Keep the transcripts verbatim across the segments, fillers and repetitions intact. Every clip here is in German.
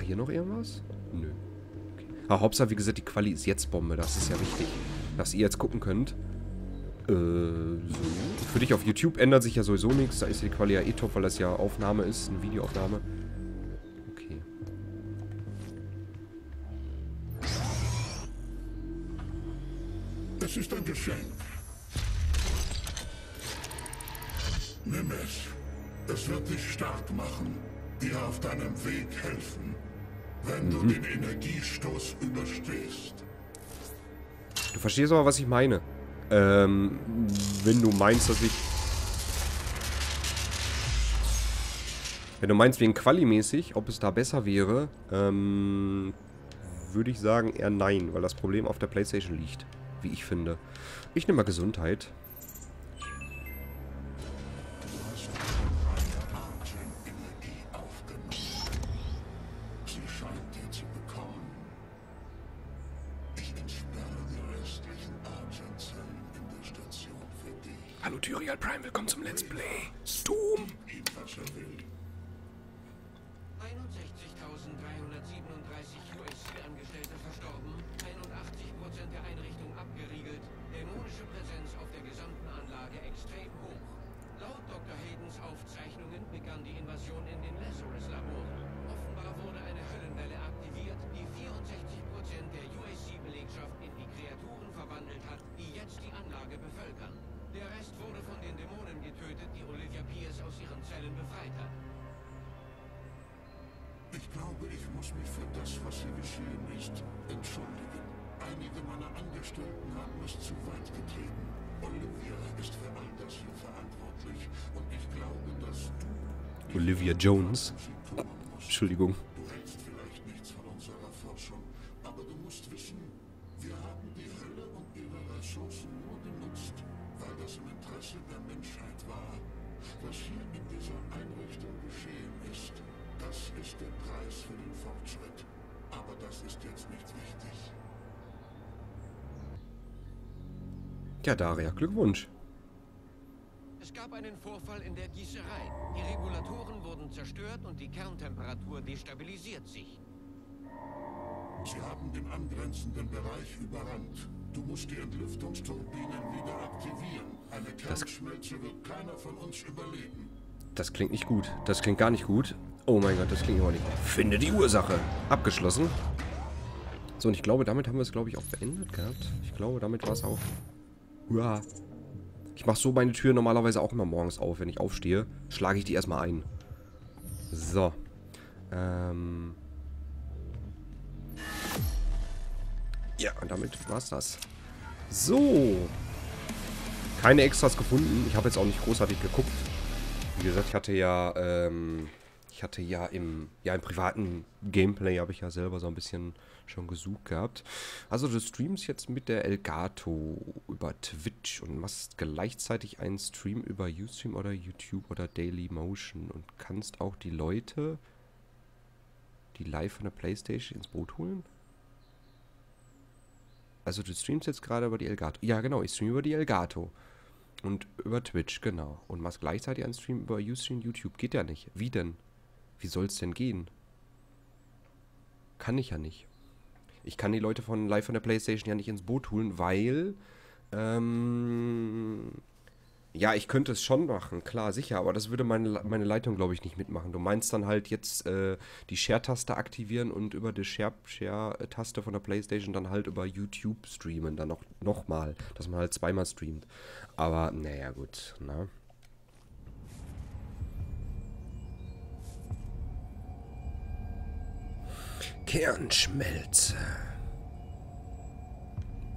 War hier noch irgendwas? Nö. Okay. Aber Hauptsache, wie gesagt, die Quali ist jetzt Bombe. Das ist ja wichtig, dass ihr jetzt gucken könnt. Äh, so. Für dich auf YouTube ändert sich ja sowieso nichts. Da ist die Quali ja eh top, weil das ja Aufnahme ist, eine Videoaufnahme. Okay. Das ist ein Geschenk. Nimm es. Es wird dich stark machen, dir auf deinem Weg helfen, wenn mhm. du den Energiestoß überstehst. Du verstehst aber, was ich meine. Ähm, wenn du meinst, dass ich... Wenn du meinst, wegen Quali-mäßig, ob es da besser wäre, ähm, würde ich sagen eher nein, weil das Problem auf der PlayStation liegt, wie ich finde. Ich nehme mal Gesundheit. Olivia Jones. Entschuldigung. Du hältst vielleicht nichts von unserer Forschung, aber du musst wissen, wir haben die Hölle und ihre Ressourcen nur genutzt, weil das im Interesse der Menschheit war. Was hier in dieser Einrichtung geschehen ist, das ist der Preis für den Fortschritt. Aber das ist jetzt nicht wichtig. Ja, Daria, Glückwunsch. Es gab einen Vorfall in der Gießerei. Die Regulatoren wurden zerstört und die Kerntemperatur destabilisiert sich. Sie haben den angrenzenden Bereich überrannt. Du musst die Entlüftungsturbinen wieder aktivieren. Eine Kernschmelze wird keiner von uns überleben. Das klingt nicht gut. Das klingt gar nicht gut. Oh mein Gott, das klingt immer nicht gut. Finde die Ursache. Abgeschlossen. So, und ich glaube, damit haben wir es, glaube ich, auch beendet gehabt. Ich glaube, damit war es auch... Uah. Ich mache so meine Tür normalerweise auch immer morgens auf. Wenn ich aufstehe, schlage ich die erstmal ein. So. Ähm. Ja, und damit war's das. So. Keine Extras gefunden. Ich habe jetzt auch nicht großartig geguckt. Wie gesagt, ich hatte ja, ähm, ich hatte ja im, ja im privaten Gameplay habe ich ja selber so ein bisschen schon gesucht gehabt. Also du streamst jetzt mit der Elgato über Twitch und machst gleichzeitig einen Stream über Ustream oder YouTube oder Dailymotion und kannst auch die Leute, die live von der PlayStation ins Boot holen. Also du streamst jetzt gerade über die Elgato. Ja genau, ich streame über die Elgato. Und über Twitch, genau. Und machst gleichzeitig einen Stream über Ustream, YouTube. Geht ja nicht. Wie denn? Wie soll es denn gehen? Kann ich ja nicht. Ich kann die Leute von live von der PlayStation ja nicht ins Boot holen, weil... Ähm, ja, ich könnte es schon machen, klar, sicher. Aber das würde meine, meine Leitung, glaube ich, nicht mitmachen. Du meinst dann halt jetzt äh, die Share-Taste aktivieren und über die Share-Taste von der PlayStation dann halt über YouTube streamen. Dann noch, noch mal, dass man halt zweimal streamt. Aber naja, gut, ne? Kernschmelze.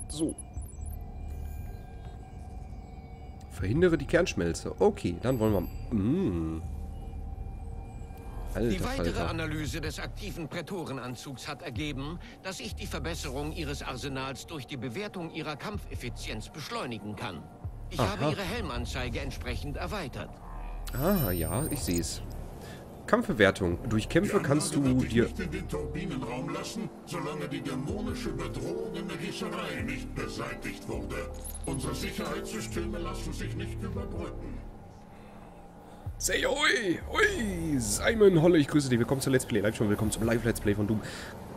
So. Verhindere die Kernschmelze. Okay, dann wollen wir... Mm. Alter, die weitere Alter. Analyse des aktiven Prätorenanzugs hat ergeben, dass ich die Verbesserung ihres Arsenals durch die Bewertung ihrer Kampfeffizienz beschleunigen kann. Ich Aha. habe ihre Helmanzeige entsprechend erweitert. Ah, ja, ich sehe es. Kampfbewertung. Durch Kämpfe kannst du dir... nicht in den Turbinenraum lassen, solange die dämonische Bedrohung in der Gießerei nicht beseitigt wurde. Unsere Sicherheitssysteme lassen sich nicht überbrücken. Sei hoi! Hoi! Simon Holle, ich grüße dich. Willkommen zur Let's Play. Live schon, willkommen zum Live-Let's Play von Doom.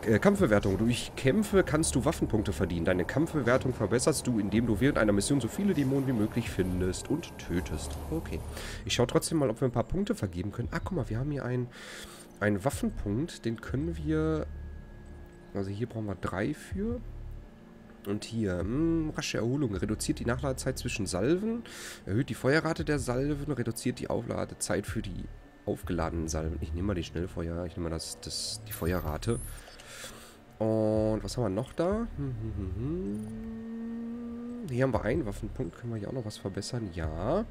Äh, Kampfbewertung. Durch Kämpfe kannst du Waffenpunkte verdienen. Deine Kampfbewertung verbesserst du, indem du während einer Mission so viele Dämonen wie möglich findest und tötest. Okay. Ich schaue trotzdem mal, ob wir ein paar Punkte vergeben können. Ah, guck mal, wir haben hier einen, einen Waffenpunkt. Den können wir... Also hier brauchen wir drei für... Und hier, mh, rasche Erholung, reduziert die Nachladezeit zwischen Salven, erhöht die Feuerrate der Salven, reduziert die Aufladezeit für die aufgeladenen Salven. Ich nehme mal die Schnellfeuer, ich nehme mal das, das, die Feuerrate. Und was haben wir noch da? Hm, hm, hm, hm. Hier haben wir einen Waffenpunkt, können wir hier auch noch was verbessern? Ja,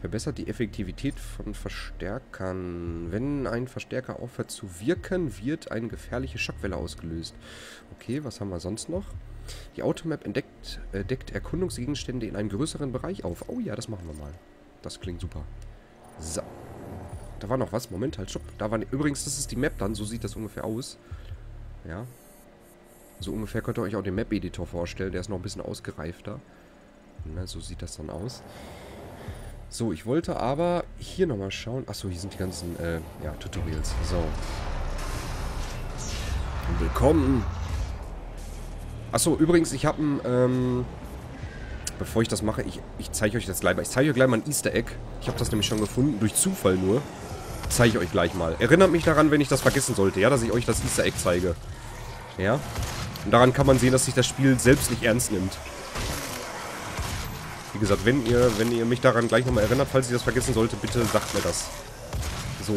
verbessert die Effektivität von Verstärkern. Wenn ein Verstärker aufhört zu wirken, wird eine gefährliche Schockwelle ausgelöst. Okay, was haben wir sonst noch? Die Automap entdeckt, äh, deckt Erkundungsgegenstände in einem größeren Bereich auf. Oh ja, das machen wir mal. Das klingt super. So. Da war noch was. Moment, halt, stopp. Da war ne, übrigens, das ist die Map dann. So sieht das ungefähr aus. Ja. So ungefähr könnt ihr euch auch den Map-Editor vorstellen. Der ist noch ein bisschen ausgereifter. Na, so sieht das dann aus. So, ich wollte aber hier nochmal schauen. Achso, hier sind die ganzen äh, ja, Tutorials. So. Und willkommen. Achso, übrigens, ich habe ein, ähm, bevor ich das mache, ich, ich zeige euch das gleich mal. Ich zeige euch gleich mal ein Easter Egg. Ich habe das nämlich schon gefunden, durch Zufall nur. Zeige ich euch gleich mal. Erinnert mich daran, wenn ich das vergessen sollte, ja, dass ich euch das Easter Egg zeige. Ja? Und daran kann man sehen, dass sich das Spiel selbst nicht ernst nimmt. Wie gesagt, wenn ihr, wenn ihr mich daran gleich nochmal erinnert, falls ich das vergessen sollte, bitte sagt mir das. So.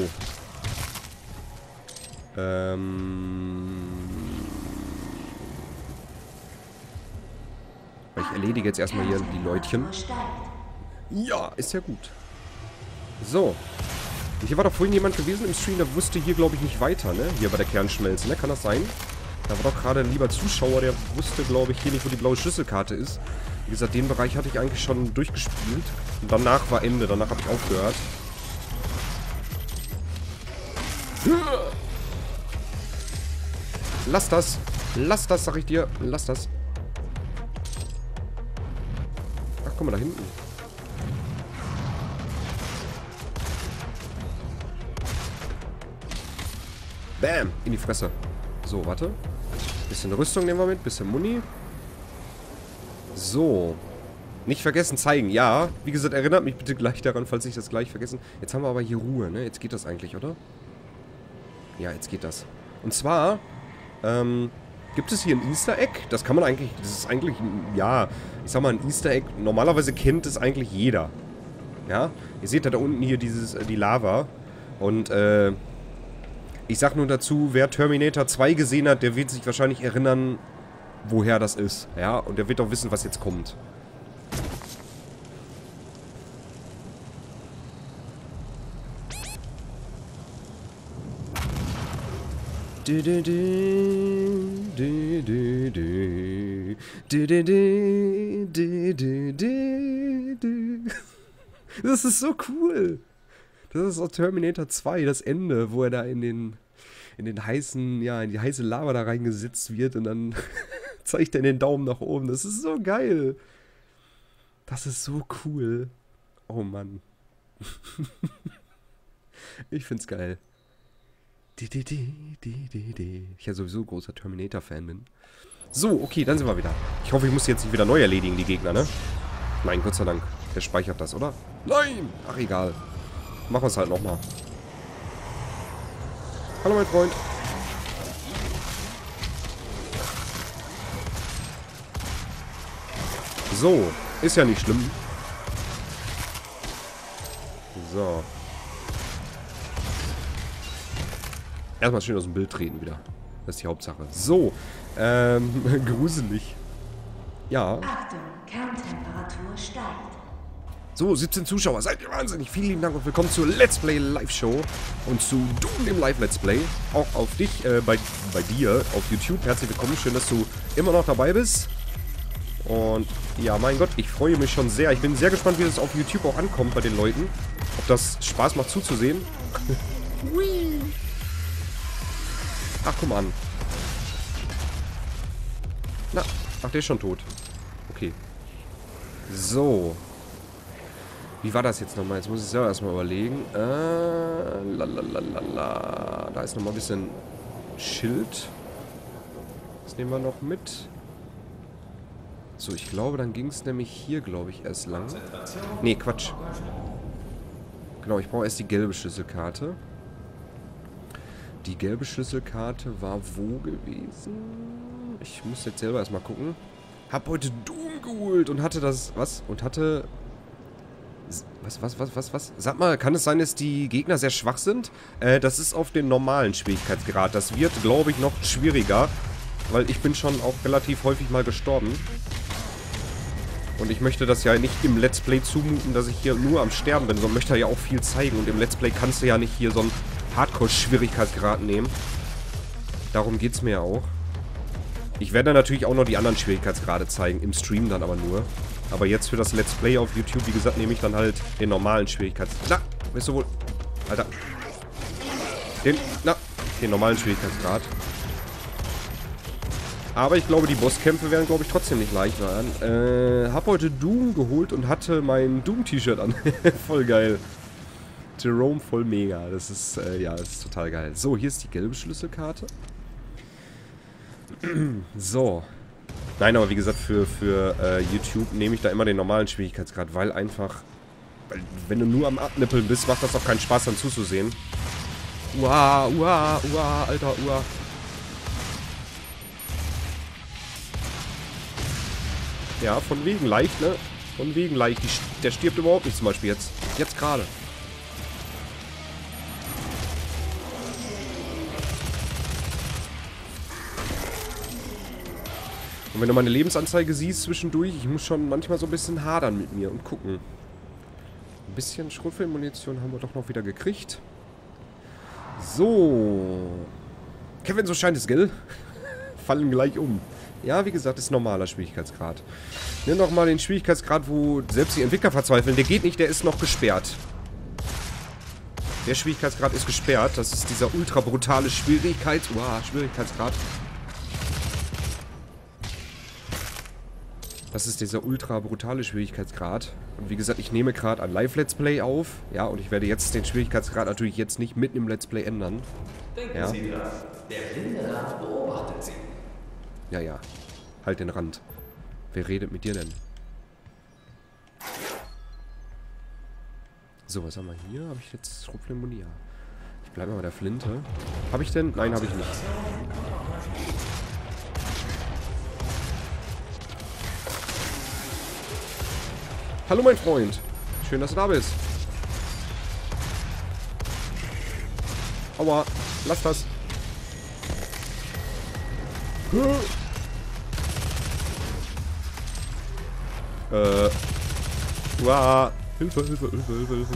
Ähm... Ich erledige jetzt erstmal hier die Leutchen. Ja, ist ja gut. So. Und hier war doch vorhin jemand gewesen im Stream, der wusste hier, glaube ich, nicht weiter, ne? Hier bei der Kernschmelze, ne? Kann das sein? Da war doch gerade ein lieber Zuschauer, der wusste, glaube ich, hier nicht, wo die blaue Schlüsselkarte ist. Wie gesagt, den Bereich hatte ich eigentlich schon durchgespielt. Und danach war Ende. Danach habe ich aufgehört. Lass das. Lass das, sag ich dir. Lass das. Guck mal da hinten. Bam! In die Fresse. So, warte. Bisschen Rüstung nehmen wir mit, bisschen Muni. So. Nicht vergessen, zeigen. Ja, wie gesagt, erinnert mich bitte gleich daran, falls ich das gleich vergessen. Jetzt haben wir aber hier Ruhe, ne? Jetzt geht das eigentlich, oder? Ja, jetzt geht das. Und zwar, ähm... gibt es hier ein Easter Egg? Das kann man eigentlich... Das ist eigentlich... Ja, ich sag mal, ein Easter Egg... Normalerweise kennt es eigentlich jeder. Ja? Ihr seht ja da unten hier dieses, die Lava. Und, äh... ich sag nur dazu, wer Terminator zwei gesehen hat, der wird sich wahrscheinlich erinnern, woher das ist. Ja? Und der wird auch wissen, was jetzt kommt. Du, du, du. Du, du, du. Du, du, du. Du, du, du, du. Das ist so cool. Das ist auch Terminator zwei, das Ende, wo er da in den in den heißen, ja, in die heiße Lava da reingesetzt wird und dann zeigt er den Daumen nach oben. Das ist so geil. Das ist so cool. Oh Mann. Ich find's geil. Die, die, die, die, die, die. Ich ja sowieso großer Terminator-Fan bin. So, okay, dann sind wir wieder. Ich hoffe, ich muss jetzt nicht wieder neu erledigen, die Gegner, ne? Nein, Gott sei Dank. Der speichert das, oder? Nein! Ach, egal. Machen wir es halt nochmal. Hallo, mein Freund. So, ist ja nicht schlimm. So. Erstmal schön aus dem Bild treten wieder. Das ist die Hauptsache. So, ähm, gruselig. Ja. Achtung, Kerntemperatur steigt. So, siebzehn Zuschauer. Seid ihr wahnsinnig. Vielen lieben Dank und willkommen zur Let's Play Live Show und zu Doom, dem Live Let's Play. Auch auf dich, äh, bei, bei dir auf YouTube. Herzlich willkommen. Schön, dass du immer noch dabei bist. Und ja, mein Gott, ich freue mich schon sehr. Ich bin sehr gespannt, wie das auf YouTube auch ankommt bei den Leuten. Ob das Spaß macht zuzusehen. Hui. Ach, guck mal an. Na, ach, der ist schon tot. Okay. So. Wie war das jetzt nochmal? Jetzt muss ich selber erstmal überlegen. Äh, lalalala. Da ist nochmal ein bisschen Schild. Das nehmen wir noch mit. So, ich glaube, dann ging es nämlich hier, glaube ich, erst lang. Nee, Quatsch. Genau, ich brauche erst die gelbe Schlüsselkarte. Die gelbe Schlüsselkarte war wo gewesen? Ich muss jetzt selber erstmal gucken. Hab heute Doom geholt und hatte das... Was? Und hatte... Was, was, was, was, was? Sag mal, kann es sein, dass die Gegner sehr schwach sind? Äh, das ist auf dem normalen Schwierigkeitsgrad. Das wird, glaube ich, noch schwieriger. Weil ich bin schon auch relativ häufig mal gestorben. Und ich möchte das ja nicht im Let's Play zumuten, dass ich hier nur am Sterben bin. Sondern möchte ja auch viel zeigen. Und im Let's Play kannst du ja nicht hier so einen Hardcore-Schwierigkeitsgrad nehmen. Darum geht's mir ja auch. Ich werde natürlich auch noch die anderen Schwierigkeitsgrade zeigen. Im Stream dann aber nur. Aber jetzt für das Let's Play auf YouTube, wie gesagt, nehme ich dann halt den normalen Schwierigkeitsgrad. Na, bist du wohl... Alter. Den... Na, den normalen Schwierigkeitsgrad. Aber ich glaube, die Bosskämpfe werden, glaube ich, trotzdem nicht leicht werden. Äh, hab heute Doom geholt und hatte mein Doom-T-Shirt an. Voll geil. Jerome voll mega. Das ist, äh, ja, das ist total geil. So, hier ist die gelbe Schlüsselkarte. So. Nein, aber wie gesagt, für, für äh, YouTube nehme ich da immer den normalen Schwierigkeitsgrad, weil einfach, weil, wenn du nur am Abnippeln bist, macht das auch keinen Spaß, dann zuzusehen. Uah, uah, uah, alter, uah. Ja, von wegen leicht, ne? Von wegen leicht. Die, der stirbt überhaupt nicht zum Beispiel jetzt. Jetzt gerade. Und wenn du meine Lebensanzeige siehst zwischendurch, ich muss schon manchmal so ein bisschen hadern mit mir und gucken. Ein bisschen Schrotflintenmunition haben wir doch noch wieder gekriegt. So. Kevin, so scheint es, gell? Fallen gleich um. Ja, wie gesagt, ist normaler Schwierigkeitsgrad. Nimm doch mal den Schwierigkeitsgrad, wo selbst die Entwickler verzweifeln. Der geht nicht, der ist noch gesperrt. Der Schwierigkeitsgrad ist gesperrt. Das ist dieser ultra brutale Schwierigkeits... Uah, Schwierigkeitsgrad... Das ist dieser ultra brutale Schwierigkeitsgrad. Und wie gesagt, ich nehme gerade ein Live-Let's Play auf. Ja, und ich werde jetzt den Schwierigkeitsgrad natürlich jetzt nicht mitten im Let's Play ändern. Denken ja. Sie dran. Der Blindenrand beobachtet Sie. Ja, ja. Halt den Rand. Wer redet mit dir denn? So, was haben wir hier? Habe ich jetzt Schrotflintenmunition? Ich bleibe mal bei der Flinte. Habe ich denn? Nein, habe ich nicht. Hallo mein Freund. Schön, dass du da bist. Aua, lass das. Äh. Uah. Hilfe, Hilfe, Hilfe, Hilfe, Hilfe.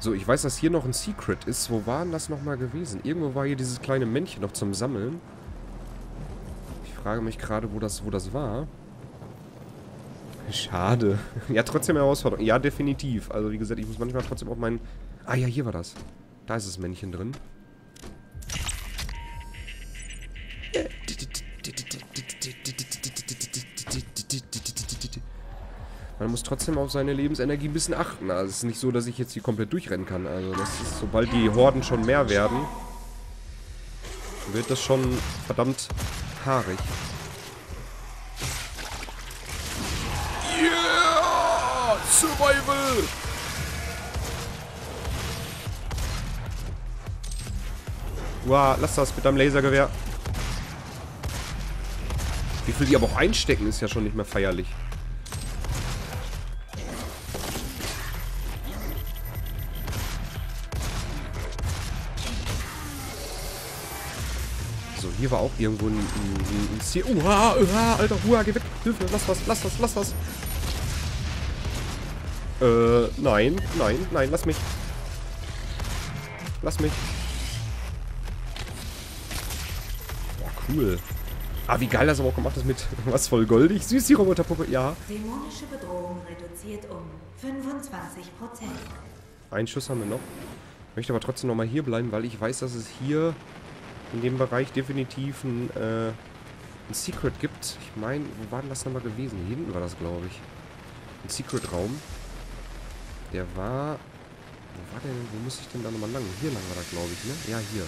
So, ich weiß, dass hier noch ein Secret ist. Wo war denn das nochmal gewesen? Irgendwo war hier dieses kleine Männchen noch zum Sammeln. Ich frage mich gerade, wo das, wo das war. Schade. Ja, trotzdem Herausforderung. Ja, definitiv. Also, wie gesagt, ich muss manchmal trotzdem auch meinen... Ah ja, hier war das. Da ist das Männchen drin. Man muss trotzdem auf seine Lebensenergie ein bisschen achten. Also, es ist nicht so, dass ich jetzt hier komplett durchrennen kann. Also, das ist, sobald die Horden schon mehr werden, wird das schon verdammt... haarig. Yeah! Survival! Wow, lass das mit deinem Lasergewehr. Wie viel die aber auch einstecken, ist ja schon nicht mehr feierlich. Hier war auch irgendwo ein, ein, ein Ziel. Uha, uha, alter, uha, geh weg. Hilfe, lass was, lass was, lass was. Äh, nein, nein, nein, lass mich. Lass mich. Boah, cool. Ah, wie geil das aber auch gemacht ist mit was voll goldig. Süß, die Roboterpuppe, ja. Dämonische Bedrohung reduziert um fünfundzwanzig Prozent. Einen Schuss haben wir noch. Ich möchte aber trotzdem nochmal hier bleiben, weil ich weiß, dass es hier... in dem Bereich definitiv ein, äh, ein Secret gibt. Ich meine, wo war denn das nochmal gewesen? Hier hinten war das, glaube ich. Ein Secret-Raum. Der war... Wo war der denn? Wo muss ich denn da nochmal lang? Hier lang war das, glaube ich, ne? Ja, hier.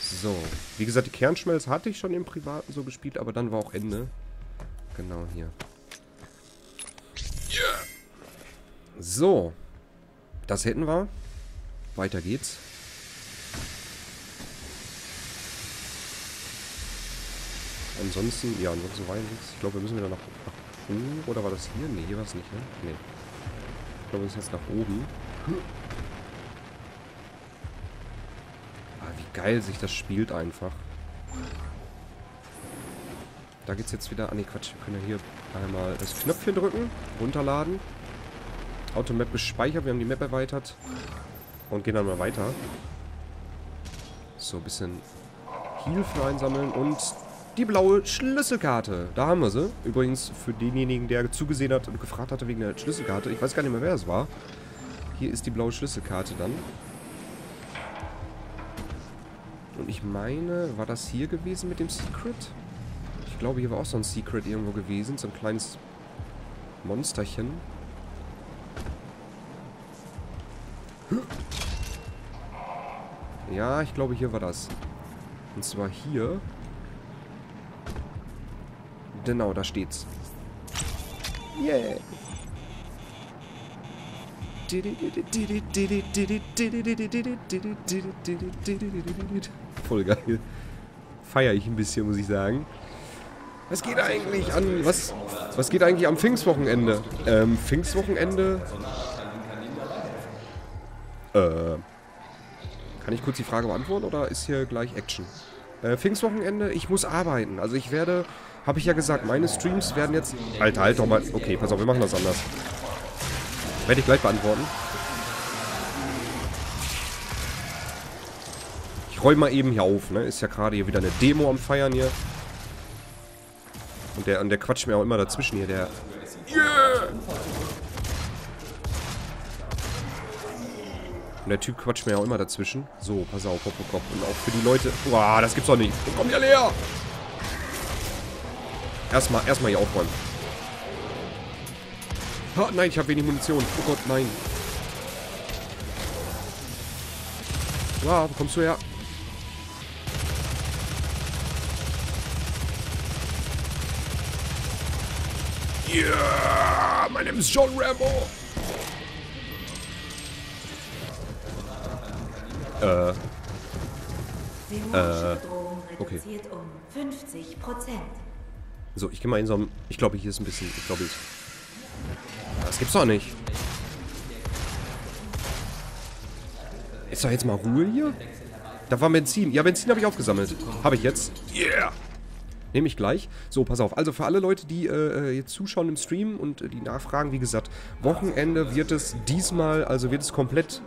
So. Wie gesagt, die Kernschmelz hatte ich schon im Privaten so gespielt, aber dann war auch Ende. Genau, hier. So. Das hätten wir. Weiter geht's. Ansonsten, ja, ansonsten war ja nichts. Ich glaube, wir müssen wieder nach oben. Oder war das hier? Ne, hier war es nicht, ne? Ne. Ich glaube, wir müssen jetzt nach oben. Ah, wie geil sich das spielt einfach. Da geht's jetzt wieder... Ah, ne, Quatsch. Wir können ja hier einmal das Knöpfchen drücken. Runterladen. Automap gespeichert. Wir haben die Map erweitert. Und gehen dann mal weiter. So, ein bisschen Hilfe einsammeln und... Die blaue Schlüsselkarte. Da haben wir sie. Übrigens für denjenigen, der zugesehen hat und gefragt hatte wegen der Schlüsselkarte. Ich weiß gar nicht mehr, wer es war. Hier ist die blaue Schlüsselkarte dann. Und ich meine, war das hier gewesen mit dem Secret? Ich glaube, hier war auch so ein Secret irgendwo gewesen. So ein kleines Monsterchen. Ja, ich glaube, hier war das. Und zwar hier... Genau, da steht's. Yeah! Voll geil. Feier ich ein bisschen, muss ich sagen. Was geht eigentlich an... Was, was geht eigentlich am Pfingstwochenende? Ähm, Pfingstwochenende... Äh... Kann ich kurz die Frage beantworten, oder ist hier gleich Action? Äh, Pfingstwochenende, ich muss arbeiten. Also ich werde... Habe ich ja gesagt, meine Streams werden jetzt... Alter, halt doch mal... Okay, pass auf, wir machen das anders. Werde ich gleich beantworten. Ich räume mal eben hier auf, ne? Ist ja gerade hier wieder eine Demo am Feiern hier. Und der, und der quatscht mir auch immer dazwischen hier, der... Yeah! Und der Typ quatscht mir auch immer dazwischen. So, pass auf, hopp, hopp, hopp. Und auch für die Leute... Boah, das gibt's doch nicht. Wo kommt ihr leer? Erstmal, erstmal hier aufräumen. Oh, nein, ich habe wenig Munition. Oh Gott, nein. Ja, wo kommst du her? Yeah, mein Name ist John Rambo. Äh. Äh. Okay. So, ich gehe mal in so einem... Ich glaube, hier ist ein bisschen... Ich glaube, ich... Das gibt's doch nicht. Ist doch jetzt mal Ruhe hier? Da war Benzin. Ja, Benzin habe ich aufgesammelt. Habe ich jetzt. Yeah! Nehme ich gleich. So, pass auf. Also für alle Leute, die äh, jetzt zuschauen im Stream und äh, die nachfragen, wie gesagt, Wochenende wird es diesmal... Also wird es komplett...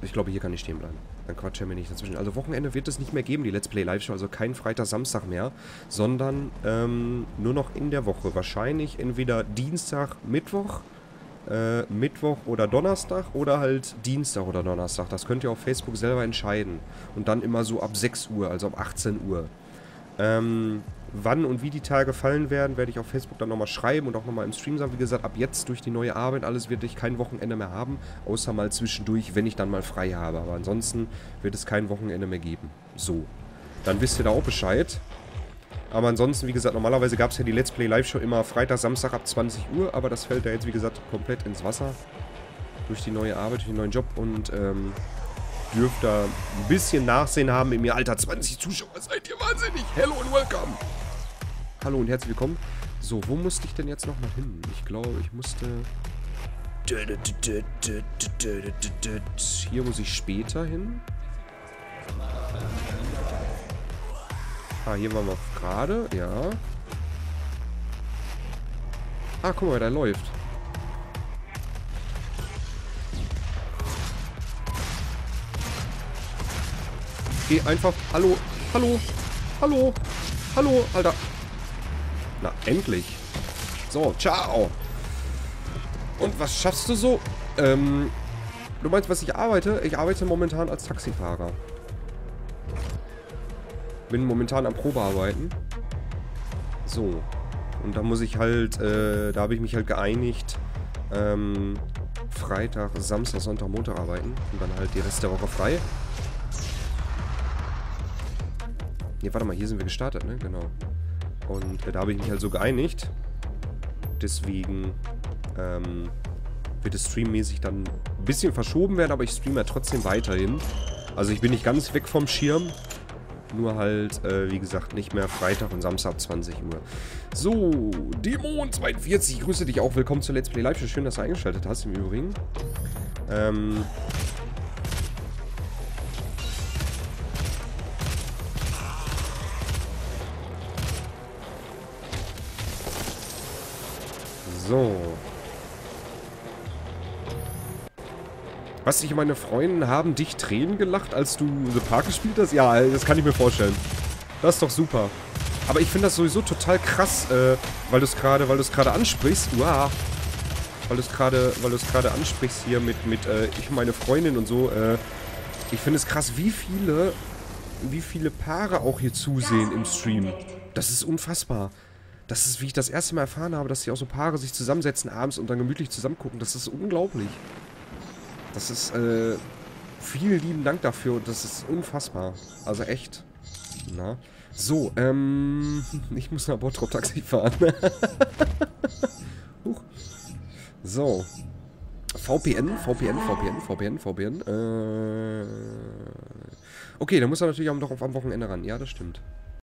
Ich glaube, hier kann ich stehen bleiben. Dann quatsch ja mir nicht dazwischen. Also Wochenende wird es nicht mehr geben, die Let's Play Live Show. Also kein Freitag, Samstag mehr. Sondern ähm, nur noch in der Woche. Wahrscheinlich entweder Dienstag, Mittwoch. Äh, Mittwoch oder Donnerstag. Oder halt Dienstag oder Donnerstag. Das könnt ihr auf Facebook selber entscheiden. Und dann immer so ab sechs Uhr, also ab achtzehn Uhr. Ähm, wann und wie die Tage fallen werden, werde ich auf Facebook dann nochmal schreiben und auch nochmal im Stream sagen. Wie gesagt, ab jetzt durch die neue Arbeit alles werde ich kein Wochenende mehr haben, außer mal zwischendurch, wenn ich dann mal frei habe. Aber ansonsten wird es kein Wochenende mehr geben. So, dann wisst ihr da auch Bescheid. Aber ansonsten, wie gesagt, normalerweise gab es ja die Let's Play Live Show immer Freitag, Samstag ab zwanzig Uhr, aber das fällt da jetzt, wie gesagt, komplett ins Wasser durch die neue Arbeit, durch den neuen Job und ähm... dürft da ein bisschen Nachsehen haben in mir. Alter, zwanzig Zuschauer, seid ihr wahnsinnig? Hello and welcome. Hallo und herzlich willkommen. So, wo musste ich denn jetzt nochmal hin? Ich glaube, ich musste... Hier muss ich später hin. Ah, hier waren wir gerade, ja. Ah, guck mal, da läuft. Geh einfach. Hallo. Hallo. Hallo. Hallo. Alter. Na, endlich. So, ciao. Und was schaffst du so? Ähm, du meinst, was ich arbeite? Ich arbeite momentan als Taxifahrer. bin momentan am Probearbeiten. So. Und da muss ich halt, äh, da habe ich mich halt geeinigt, ähm, Freitag, Samstag, Sonntag, Montag arbeiten. Und dann halt die Rest der Woche frei. Ne, warte mal, hier sind wir gestartet, ne? Genau. Und äh, da habe ich mich halt so geeinigt. Deswegen, ähm, wird es streammäßig dann ein bisschen verschoben werden, aber ich streame ja trotzdem weiterhin. Also ich bin nicht ganz weg vom Schirm. Nur halt, äh, wie gesagt, nicht mehr Freitag und Samstag zwanzig Uhr. So, Dämon zweiundvierzig, grüße dich auch. Willkommen zu Let's Play Live. Schön, dass du eingeschaltet hast im Übrigen. Ähm... So. Was, ich meine Freunde haben dich Tränen gelacht, als du The Park gespielt hast? Ja, das kann ich mir vorstellen. Das ist doch super. Aber ich finde das sowieso total krass, äh, weil du es gerade, weil du es gerade ansprichst. Uah. Weil du es gerade, weil du es gerade ansprichst hier mit, mit, äh, ich und meine Freundin und so. Äh, ich finde es krass, wie viele, wie viele Paare auch hier zusehen im Stream. Das ist unfassbar. Das ist, wie ich das erste Mal erfahren habe, dass hier auch so Paare sich zusammensetzen abends und dann gemütlich zusammen gucken. Das ist unglaublich. Das ist, äh, vielen lieben Dank dafür und das ist unfassbar. Also echt. Na? So, ähm, ich muss nach Bottrop-Taxi fahren. Huch. So. V P N, V P N, V P N, V P N, V P N. Äh, okay, da muss er natürlich auch noch auf am Wochenende ran. Ja, das stimmt.